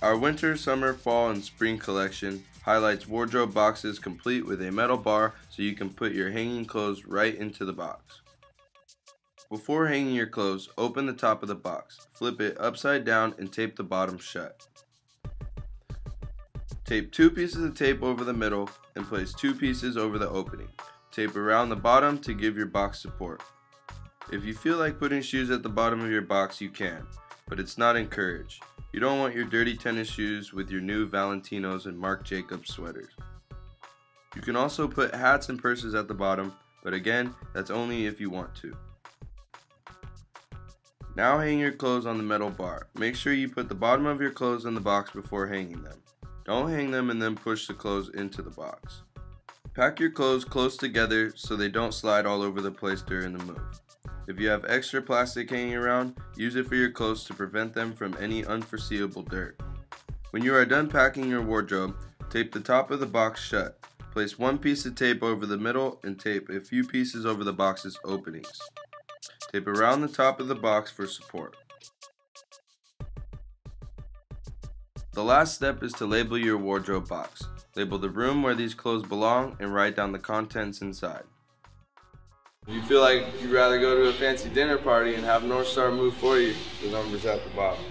Our winter, summer, fall, and spring collection highlights wardrobe boxes complete with a metal bar so you can put your hanging clothes right into the box. Before hanging your clothes, open the top of the box, flip it upside down, and tape the bottom shut. Tape two pieces of tape over the middle and place two pieces over the opening. Tape around the bottom to give your box support. If you feel like putting shoes at the bottom of your box, you can, but it's not encouraged. You don't want your dirty tennis shoes with your new Valentinos and Marc Jacobs sweaters. You can also put hats and purses at the bottom, but again, that's only if you want to. Now hang your clothes on the metal bar. Make sure you put the bottom of your clothes in the box before hanging them. Don't hang them and then push the clothes into the box. Pack your clothes close together so they don't slide all over the place during the move. If you have extra plastic hanging around, use it for your clothes to prevent them from any unforeseeable dirt. When you are done packing your wardrobe, tape the top of the box shut. Place one piece of tape over the middle and tape a few pieces over the box's openings. Tape around the top of the box for support. The last step is to label your wardrobe box. Label the room where these clothes belong and write down the contents inside. If you feel like you'd rather go to a fancy dinner party and have NorthStar move for you, the number's at the bottom.